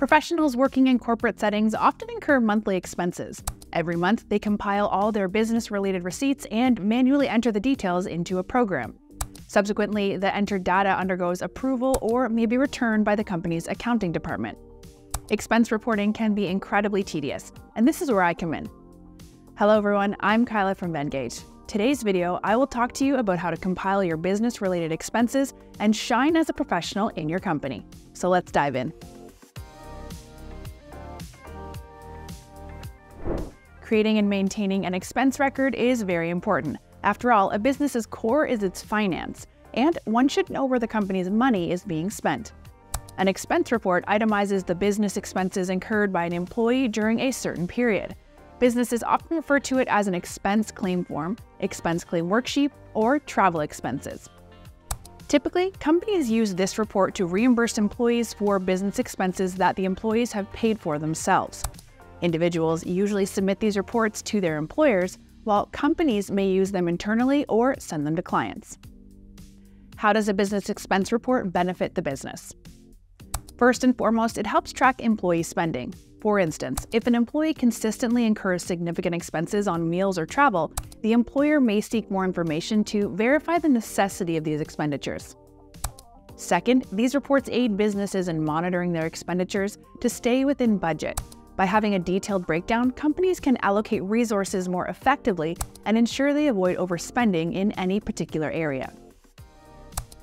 Professionals working in corporate settings often incur monthly expenses. Every month, they compile all their business-related receipts and manually enter the details into a program. Subsequently, the entered data undergoes approval or may be returned by the company's accounting department. Expense reporting can be incredibly tedious, and this is where I come in. Hello everyone, I'm Kayla from Venngage. Today's video, I will talk to you about how to compile your business-related expenses and shine as a professional in your company. So let's dive in. Creating and maintaining an expense record is very important. After all, a business's core is its finance, and one should know where the company's money is being spent. An expense report itemizes the business expenses incurred by an employee during a certain period. Businesses often refer to it as an expense claim form, expense claim worksheet, or travel expenses. Typically, companies use this report to reimburse employees for business expenses that the employees have paid for themselves. Individuals usually submit these reports to their employers, while companies may use them internally or send them to clients. How does a business expense report benefit the business? First and foremost, it helps track employee spending. For instance, if an employee consistently incurs significant expenses on meals or travel, the employer may seek more information to verify the necessity of these expenditures. Second, these reports aid businesses in monitoring their expenditures to stay within budget. By having a detailed breakdown, companies can allocate resources more effectively and ensure they avoid overspending in any particular area.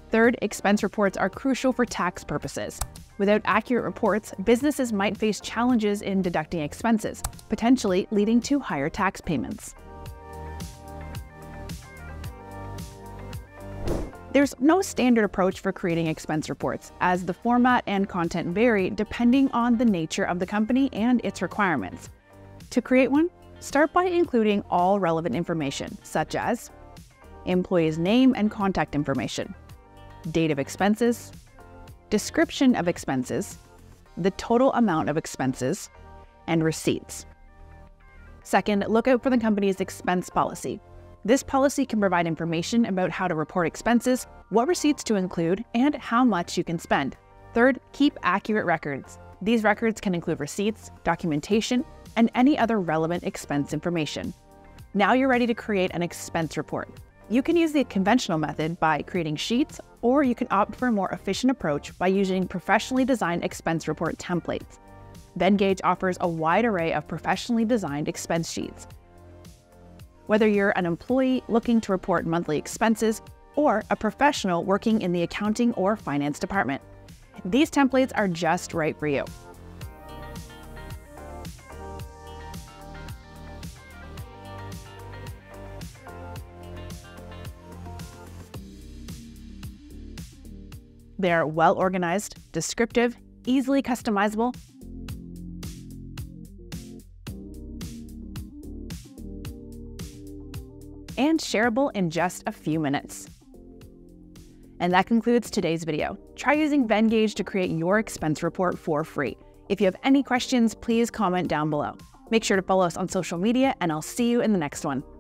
Third, expense reports are crucial for tax purposes. Without accurate reports, businesses might face challenges in deducting expenses, potentially leading to higher tax payments. There's no standard approach for creating expense reports, as the format and content vary depending on the nature of the company and its requirements. To create one, start by including all relevant information, such as employee's name and contact information, date of expenses, description of expenses, the total amount of expenses, and receipts. Second, look out for the company's expense policy. This policy can provide information about how to report expenses, what receipts to include, and how much you can spend. Third, keep accurate records. These records can include receipts, documentation, and any other relevant expense information. Now you're ready to create an expense report. You can use the conventional method by creating sheets, or you can opt for a more efficient approach by using professionally designed expense report templates. Venngage offers a wide array of professionally designed expense sheets. Whether you're an employee looking to report monthly expenses or a professional working in the accounting or finance department, these templates are just right for you. They're well-organized, descriptive, easily customizable, and shareable in just a few minutes. And that concludes today's video. Try using Venngage to create your expense report for free. If you have any questions, please comment down below. Make sure to follow us on social media, and I'll see you in the next one.